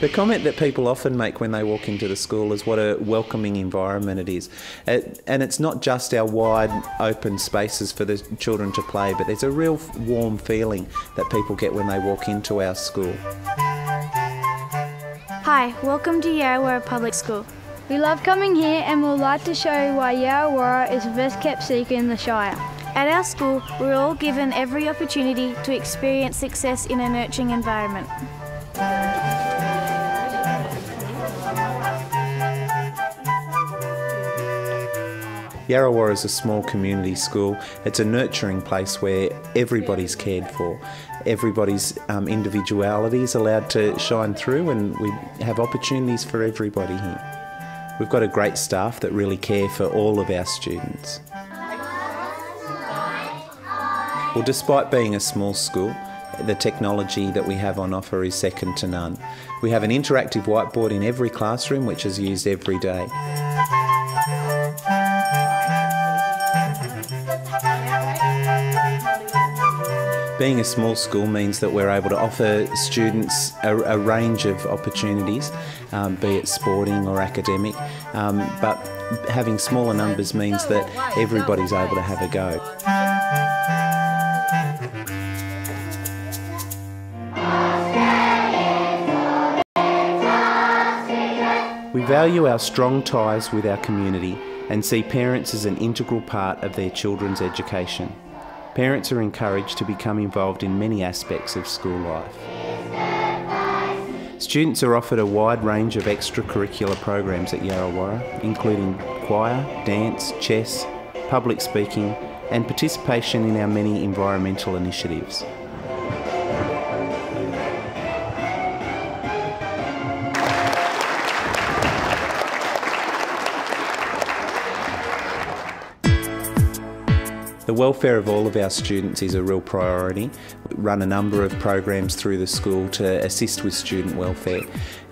The comment that people often make when they walk into the school is what a welcoming environment it is. And it's not just our wide open spaces for the children to play, but there's a real warm feeling that people get when they walk into our school. Hi, welcome to Yarrawarrah Public School. We love coming here and would like to show you why Yarrawarrah is the best kept secret in the Shire. At our school, we're all given every opportunity to experience success in a nurturing environment. Yarrawarrah is a small community school. It's a nurturing place where everybody's cared for. Everybody's individuality is allowed to shine through, and we have opportunities for everybody here. We've got a great staff that really care for all of our students. Well, despite being a small school, the technology that we have on offer is second to none. We have an interactive whiteboard in every classroom, which is used every day. Being a small school means that we're able to offer students a range of opportunities, be it sporting or academic, but having smaller numbers means that everybody's able to have a go. We value our strong ties with our community and see parents as an integral part of their children's education. Parents are encouraged to become involved in many aspects of school life. Students are offered a wide range of extracurricular programs at Yarrawarrah, including choir, dance, chess, public speaking, and participation in our many environmental initiatives. The welfare of all of our students is a real priority. We run a number of programs through the school to assist with student welfare.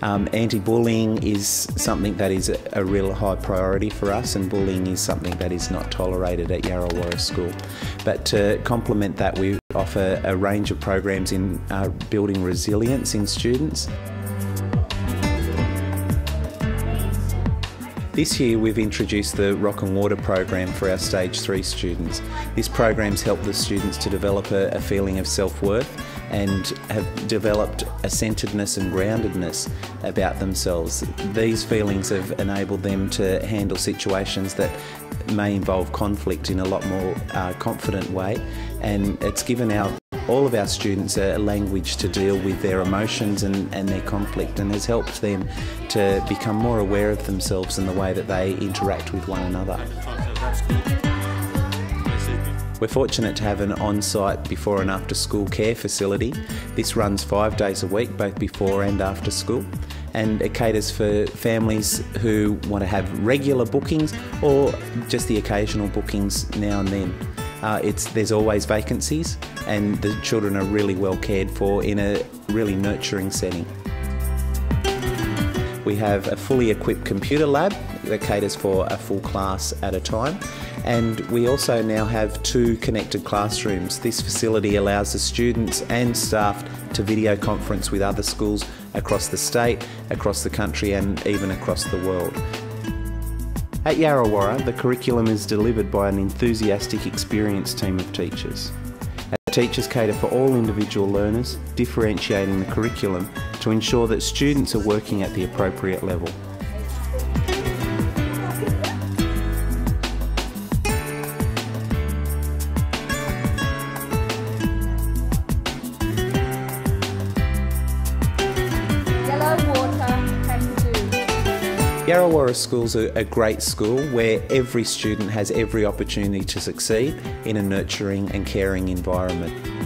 Anti-bullying is something that is a real high priority for us, and bullying is something that is not tolerated at Yarrawarrah School. But to complement that, we offer a range of programs in building resilience in students. This year we've introduced the Rock and Water program for our Stage 3 students. This program's helped the students to develop a feeling of self-worth and have developed a centeredness and groundedness about themselves. These feelings have enabled them to handle situations that may involve conflict in a lot more confident way, and it's given all of our students a language to deal with their emotions and their conflict, and has helped them to become more aware of themselves and the way that they interact with one another. We're fortunate to have an on-site before and after school care facility. This runs 5 days a week, both before and after school, and it caters for families who want to have regular bookings or just the occasional bookings now and then. There's always vacancies, and the children are really well cared for in a really nurturing setting. We have a fully equipped computer lab that caters for a full class at a time, and we also now have 2 connected classrooms. This facility allows the students and staff to video conference with other schools across the state, across the country, and even across the world. At Yarrawarrah, the curriculum is delivered by an enthusiastic, experienced team of teachers. Our teachers cater for all individual learners, differentiating the curriculum to ensure that students are working at the appropriate level. Yarrawarrah School's a great school where every student has every opportunity to succeed in a nurturing and caring environment.